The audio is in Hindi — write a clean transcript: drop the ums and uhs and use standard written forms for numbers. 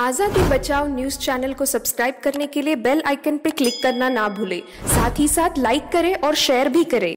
आजादी बचाओ न्यूज चैनल को सब्सक्राइब करने के लिए बेल आइकन पर क्लिक करना ना भूलें। साथ ही साथ लाइक करें और शेयर भी करें।